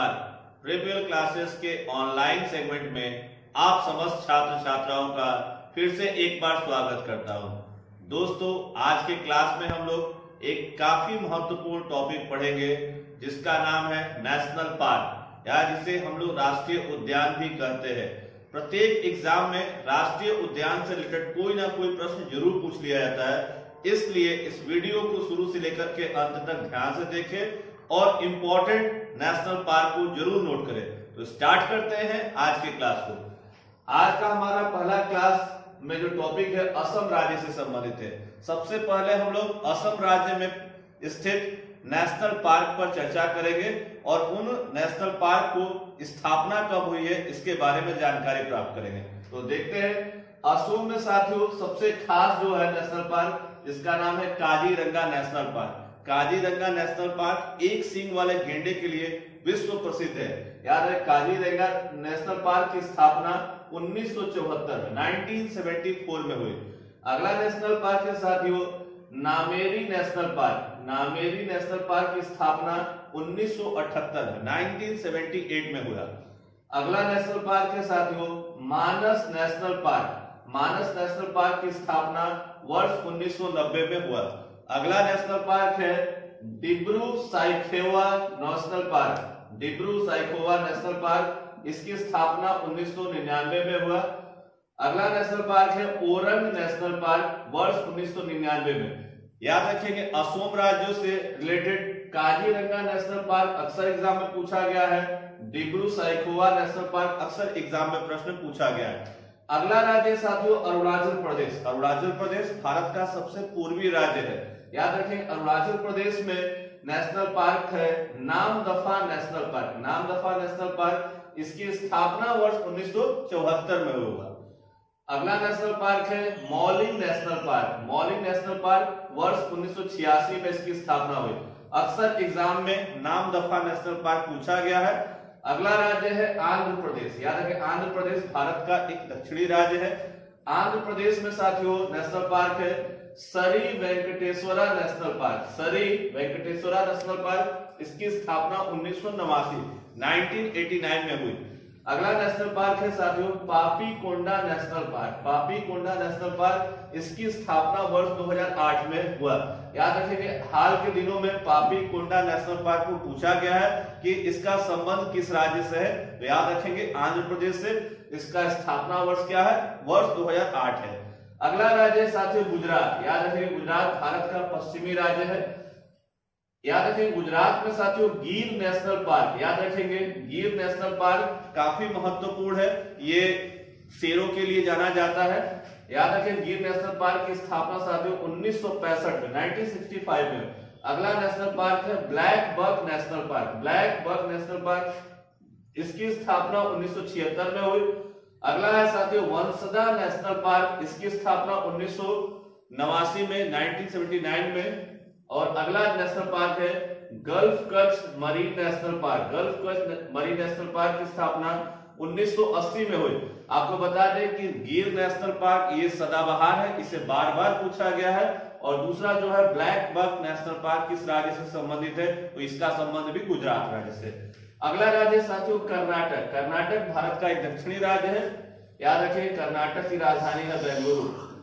Are प्रीपेल classes के online segment में आप समस्त छात्र छात्राओं का फिर से एक बार स्वागत करता हूं। दोस्तों, आज के क्लास में हम लोग एक काफी महत्वपूर्ण टॉपिक पढ़ेंगे जिसका नाम है नेशनल पार्क, या जिसे हम लोग राष्ट्रीय उद्यान भी कहते हैं। प्रत्येक एग्जाम में राष्ट्रीय उद्यान से रिलेटेड कोई ना कोई प्रश्न जरूर पूछ लिया जाता है, इसलिए इस वीडियो को शुरू से लेकर के अंत तक ध्यान से देखें और इम्पोर्टेंट नेशनल पार्क को जरूर नोट करें। तो स्टार्ट करते हैं आज के क्लास को। आज का हमारा पहला क्लास में जो टॉपिक है असम राज्य से संबंधित है। सबसे पहले हम लोग असम राज्य में स्थित नेशनल पार्क पर चर्चा करेंगे और उन नेशनल पार्क को स्थापना कब हुई है इसके बारे में जानकारी प्राप्त करेंगे। तो देखते हैं असम में साथियों सबसे खास जो है नेशनल पार्क, इसका नाम है Kaziranga national park. Kaziranga national park एक सींग वाले गेंडे के लिए विश्व प्रसिद्ध है। याद है, काजीरंगा नेशनल पार्क की स्थापना 1974 में हुई। अगला नेशनल पार्क है साथियों Nameri national park. Nameri national park की स्थापना 1978 में हुआ। अगला नेशनल पार्क है साथियों Manas national park. Manas national park की स्थापना वर्ष 1990 में हुआ। अगला नेशनल पार्क है Dibru Saikhowa national park. Dibru Saikhowa national park, इसकी स्थापना 1999 में हुआ। अगला नेशनल पार्क है ओरंग नेशनल पार्क, वर्ष 1999 में। याद रखेंगे असम राज्यों से रिलेटेड काजीरंगा नेशनल पार्क अक्सर एग्जाम में पूछा गया है, डिब्रू साइखोवा नेशनल पार्क अक्सर एग्जाम में प्रश्न पूछा गया है। अगला राज्य साथियों अरुणाचल प्रदेश। अरुणाचल प्रदेश भारत का सबसे पूर्वी राज्य है। याद रखें अरुणाचल प्रदेश में नेशनल पार्क है Namdapha national park. Namdapha national park, इसकी स्थापना वर्ष 1974 में हुआ। अगला नेशनल पार्क है Mouling national park. Mouling national park वर्ष 1986 में इसकी स्थापना हुई। अक्सर एग्जाम में नामदफा नेशनल पार्क पूछा गया है। अगला राज्य है आंध्र प्रदेश। याद रखें आंध्र प्रदेश भारत का एक दक्षिणी राज्य है। आंध्र प्रदेश में साथियों नेशनल पार्क है सरी वेंकटेश्वरा नेशनल पार्क। सरी वेंकटेश्वरा नेशनल पार्क, इसकी स्थापना 1989 में हुई। अगला नेशनल पार्क है साथियों Papikonda national park. Papikonda national park, इसकी स्थापना वर्ष 2008 में हुआ। याद रखेंगे हाल के दिनों में पापीकोंडा नेशनल पार्क को पूछा गया है कि इसका संबंध किस राज्य से है, तो याद रखेंगे आंध्र प्रदेश से। इसका स्थापना वर्ष क्या है, वर्ष 2008 है। अगला राज्य है साथियों गुजरात। याद रखेंगे गुजरात भारत का पश्चिमी राज्य है। याद रखेंगे गुजरात में साथियों गीर नेशनल पार्क। याद रखेंगे गीर नेशनल पार्क काफी महत्वपूर्ण है, ये शेरों के लिए जाना जाता है। याद रखें गिर नेशनल पार्क की स्थापना साथियों 1965 में, 1965 में। अगला नेशनल पार्क है blackbuck national park. Blackbuck national park, इसकी स्थापना 1976 में हुई। अगला है साथियों वंसदा नेशनल पार्क, इसकी स्थापना 1989 में, 1979 में। और अगला नेशनल पार्क है gulf Kutch marine national park. Gulf Kutch marine national park की स्थापना 1980 में हुई। आपको बता दें कि गिर नेशनल पार्क ये सदाबहार है, इसे बार बार पूछा गया है। और दूसरा जो है ब्लैकबक नेशनल पार्क किस राज्य से संबंधित है, तो इसका संबंध भी गुजरात राज्य से। अगला राज्य साथियों कर्नाटक। कर्नाटक भारत का एक दक्षिणी राज्य है। याद रखें कर्नाटक की राजधानी है बेंगलुरु।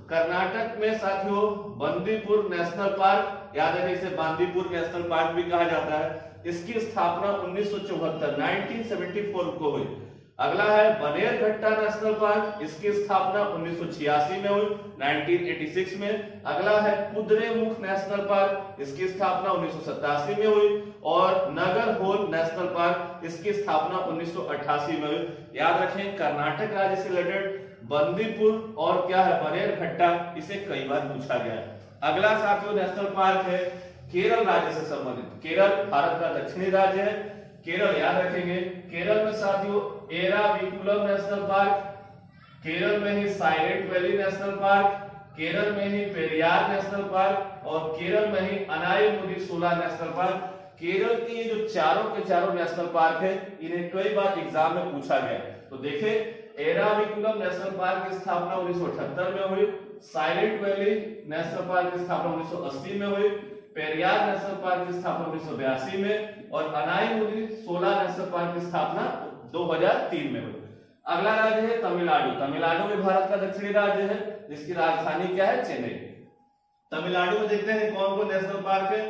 कर्नाटक में साथियों बंदीपुर नेशनल पार्क। याद रखें इसे बांदीपुर नेशनल पार्क भी कहा जाता है। इसकी स्थापना 1974 को हुई। अगला है बनेरघट्टा नेशनल पार्क, इसकी स्थापना 1986 में हुई, 1986 में। अगला है कुद्रेमुख नेशनल पार्क, इसकी स्थापना 1987 में हुई। और नगरहोल नेशनल पार्क, इसकी स्थापना 1988 में हुई। याद रखें कर्नाटक राज्य से रिलेटेड बंदीपुर और क्या है बनेरघट्टा, इसे कई बार पूछा गया है। अगला साथियों नेशनल पार्क है केरल राज्य से संबंधित। केरल भारत का दक्षिणी राज्य है। केरल याद रखेंगे केरल में साथियों एराविकुलम नेशनल पार्क, केरल में ही silent valley national park, Kerala में ही पेरियार नेशनल पार्क और केरल में ही अनायमुडीसोला नेशनल पार्क। केरल की ये जो चारों के चारों नेशनल पार्क है, इन्हें कई बार एग्जाम में पूछा गया। तो देखे एराविकुलम नेशनल पार्क की स्थापना 1978 में हुई, साइलेंट वैली नेशनल पार्क की स्थापना 1980 में हुई, पेरियार नेशनल पार्क की स्थापना 1982 में और अनाईमुदी सोला नेशनल पार्क की स्थापना 2003 में हुई। अगला राज्य है तमिलनाडु। तमिलनाडु में भारत का दक्षिणी राज्य है जिसकी राजधानी क्या है, चेन्नई। तमिलनाडु में देखते हैं कौन कौन नेशनल पार्क है।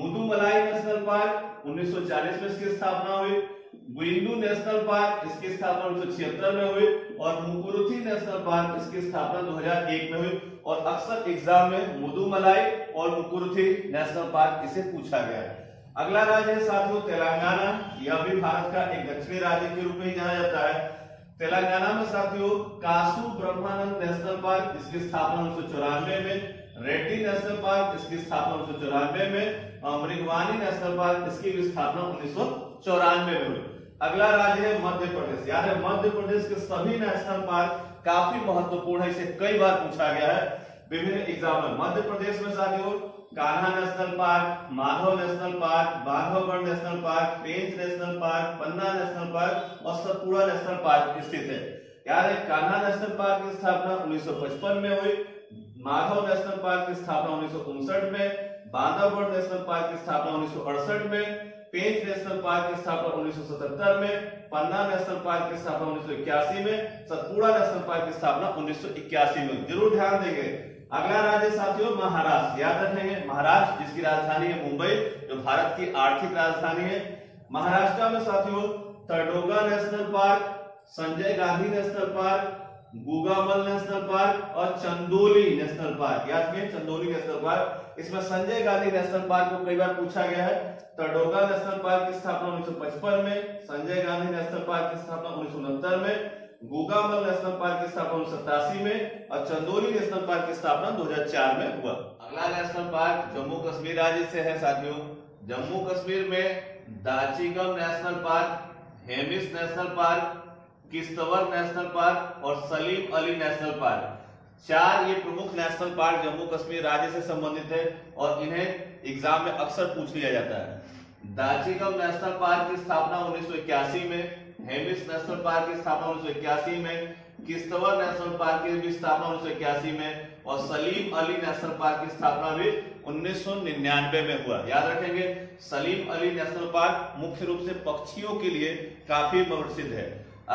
मुदुमलाई नेशनल पार्क 1940 में इसकी स्थापना हुई। गुइंडू नेशनल पार्क इसकी स्थापना 1976 में हुई और मुकुर्थी नेशनल पार्क इसकी स्थापना 2001 में हुई और अक्सर एग्जाम में मुदुमलाई और मुकुर्थी नेशनल पार्क इसे पूछा गया है। अगला राज्य है साथियों तेलंगाना। यह भी भारत का एक दक्षिणी राज्य के रूप में जाना जाता है। तेलंगाना में साथियों कासू ब्रह्मानंद नेशनल पार्क इसकी स्थापना 1994 में, रेड्डी नेशनल पार्क इसकी स्थापना 1994 में और मृगवाणी नेशनल पार्क इसकी स्थापना 1994 में हुई। अगला राज्य है मध्य प्रदेश। याद है मध्य प्रदेश के सभी नेशनल पार्क काफी महत्वपूर्ण है, इसे कई बार पूछा गया है विभिन्न एग्जाम में। मध्य प्रदेश में साथियों Kanha national park, Madhav national park, Bandhavgarh national park, Pench national park, Panna national park और सतपुड़ा नेशनल पार्क स्थित है। याद है कान्हा नेशनल पार्क की स्थापना 1955 में हुई, माधव नेशनल पार्क की स्थापना 1959 में, बांधवगढ़ नेशनल पार्क की स्थापना 1968 में, पेंच नेशनल पार्क की स्थापना 1977 में, पन्ना नेशनल पार्क की स्थापना 1981 में, सतपुड़ा नेशनल पार्क की स्थापना 1981 में। जरूर ध्यान देंगे। अगला राज्य साथियों महाराष्ट्र। याद रखेंगे महाराष्ट्र जिसकी राजधानी है मुंबई, जो भारत की आर्थिक राजधानी है। महाराष्ट्र में साथियों Tadoba national park, Sanjay Gandhi national park, Gugamal national park और चंदोली नेशनल पार्क। याद रखें चंदोली नेशनल पार्क, इसमें संजय गांधी नेशनल पार्क को कई बार पूछा गया है। तडोबा नेशनल पार्क की स्थापना 1955 में, संजय गांधी नेशनल पार्क की स्थापना 1969 में, गोगाबल नेशनल पार्क की स्थापना 1987 में और चंदोली नेशनल पार्क की स्थापना 2004 में हुआ। अगला नेशनल पार्क जम्मू कश्मीर राज्य से है साथियों। जम्मू कश्मीर में Dachigam national park, Hemis national park, Kishtwar national park और सलीम अली नेशनल पार्क, चार ये प्रमुख नेशनल पार्क जम्मू कश्मीर राज्य से संबंधित है और इन्हें एग्जाम में अक्सर पूछ लिया जाता है। दाचीगम नेशनल पार्क की स्थापना 1981 में, हेमिस नेशनल पार्क की स्थापना 1981 में, किश्तवर नेशनल पार्क की भी स्थापना 1981 में और सलीम अली नेशनल पार्क की स्थापना भी 1999 में हुआ। याद रखेंगे सलीम अली नेशनल पार्क मुख्य रूप से पक्षियों के लिए काफी प्रसिद्ध है।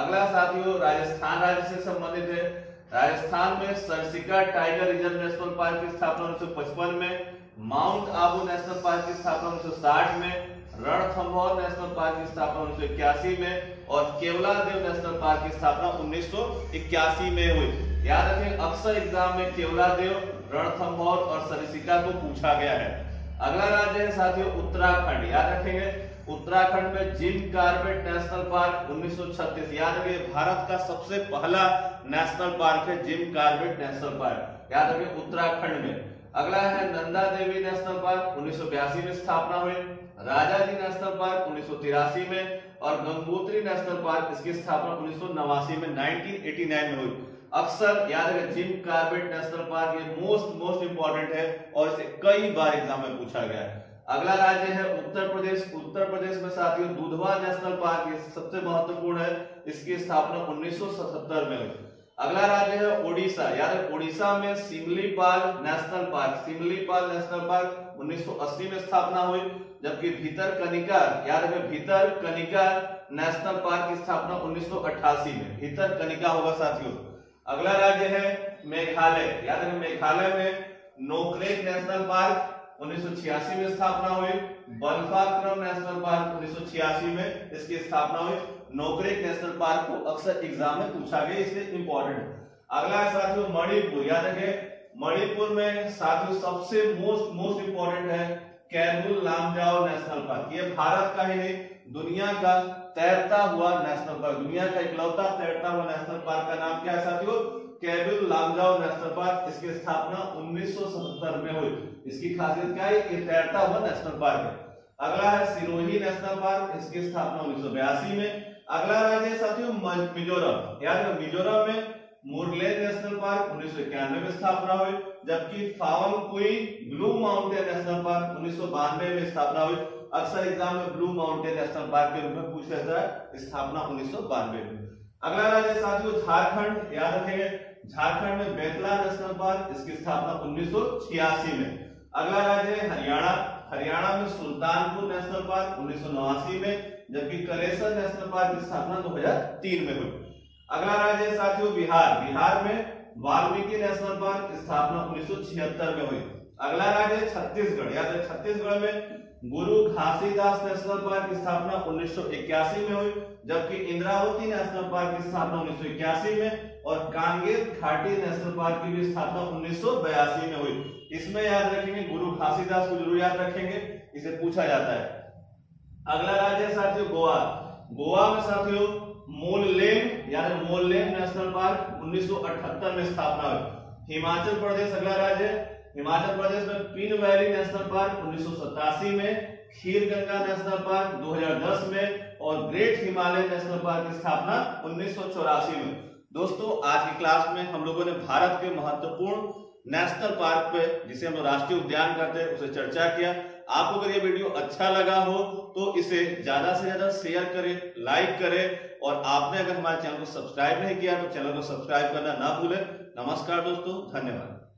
अगला साथियों राजस्थान राज्य से संबंधित है। राजस्थान में Sariska tiger reserve national park की स्थापना 1955 में, माउंट आबू नेशनल पार्क की स्थापना 1960 में, रणथंभौर नेशनल पार्क की स्थापना 1981 में और केवला देव नेशनल पार्क की स्थापना 1981 में हुई। याद रखें अक्सर एग्जाम में केवला देव, रणथंभौर और सरसिका को पूछा गया है। अगला राज्य है साथियों उत्तराखंड। याद रखेंगे उत्तराखंड में जिम कॉर्बेट नेशनल पार्क 1936, याद रखें भारत का सबसे पहला नेशनल पार्क है जिम कॉर्बेट नेशनल पार्क। याद रखें उत्तराखंड में। अगला है नंदा देवी नेशनल पार्क 1982 में स्थापना हुई, राजाजी नेशनल पार्क 1983 में और गंगोत्री नेशनल पार्क इसकी स्थापना 1989 में 1989 में हुई। अक्सर याद रखें जिम कॉर्बेट नेशनल पार्क ये मोस्ट इंपोर्टेंट है और इसे कई बार एग्जाम में पूछा गया है। अगला राज्य है उत्तर प्रदेश। उत्तर प्रदेश में साथियों दुधवा नेशनल पार्क ये सबसे महत्वपूर्ण है, इसकी स्थापना 1977 में हुई। अगला राज्य है ओडिशा। याद है ओडिशा में सिमलीपाल नेशनल पार्क 1980 में स्थापना हुई, जबकि भितरकनिका याद है भितरकनिका नेशनल पार्क की स्थापना 1988 में, भितरकनिका होगा साथियों। अगला राज्य है मेघालय। याद है मेघालय में नोकरेक नेशनल पार्क 1986 में स्थापना हुई, बल्फाक्रम नेशनल पार्क 1986 में इसकी स्थापना हुई। नोकरेक नेशनल पार्क को अक्सर एग्जाम में पूछा गया, इसलिए इंपॉर्टेंट। अगला है साथियों मणिपुर। याद रखें मणिपुर में साथियों सबसे मोस्ट इंपॉर्टेंट है कैंबुल लामजाओ नेशनल पार्क। ये भारत का ही नहीं दुनिया का तैरता हुआ नेशनल पार्क, दुनिया का इकलौता तैरता हुआ नेशनल पार्क का नाम क्या है साथियों, कैंबुल लामजाओ नेशनल पार्क। इसकी स्थापना 1977 में हुई। इसकी खासियत क्या है, ये तैरता हुआ नेशनल पार्क है। अगला है सिरोही नेशनल पार्क, इसकी स्थापना 1982 में। अगला राज्य है साथियों मिजोरम। याद है मिजोरम में मुरले नेशनल पार्क 1991 में स्थापना हुई, जबकि फावनकुई ब्लू माउंटेन नेशनल पार्क 1992 में स्थापना हुई। अक्सर एग्जाम में ब्लू माउंटेन नेशनल पार्क के रूप में पूछा जाता है, स्थापना 1992 में। अगला राज्य है साथियों झारखंड। याद रखेंगे झारखंड में बेतला नेशनल पार्क, इसकी स्थापना 1986 में। अगला राज्य है हरियाणा। हरियाणा में सुल्तानपुर नेशनल पार्क 1989 में, जबकि कलेसर नेशनल पार्क की स्थापना 2003 में हुई। अगला राज्य है साथियों बिहार। बिहार में वाल्मीकि नेशनल पार्क की स्थापना 1976 में हुई। अगला राज्य है छत्तीसगढ़। याद रहे छत्तीसगढ़ में गुरु घासीदास नेशनल पार्क की स्थापना 1981 में हुई, जबकि इंद्रावती नेशनल पार्क की स्थापना 1981 में और कांगेर घाटी नेशनल पार्क की भी स्थापना 1982 में हुई। इसमें याद रखेंगे गुरु घासीदास को जरूर याद रखेंगे, इसे पूछा जाता है। अगला राज्य है साथियों गोवा। गोवा में साथियों मोलेम यानी मोलेम नेशनल पार्क 1978 में स्थापना हुई। हिमाचल प्रदेश अगला राज्य है। हिमाचल प्रदेश में पिन वैली नेशनल पार्क 1987 में, खीर गंगा नेशनल पार्क 2010 में और ग्रेट हिमालय नेशनल पार्क की स्थापना 1984 में। दोस्तों आज की क्लास में हम लोगों ने भारत के महत्वपूर्ण नेशनल पार्क पे, जिसे हम राष्ट्रीय उद्यान कहते हैं, उसे चर्चा किया। आपको अगर ये वीडियो अच्छा लगा हो तो इसे ज्यादा से ज्यादा शेयर करें, लाइक करें और आपने अगर हमारे चैनल को सब्सक्राइब नहीं किया तो चैनल को सब्सक्राइब करना ना भूलें। नमस्कार दोस्तों, धन्यवाद।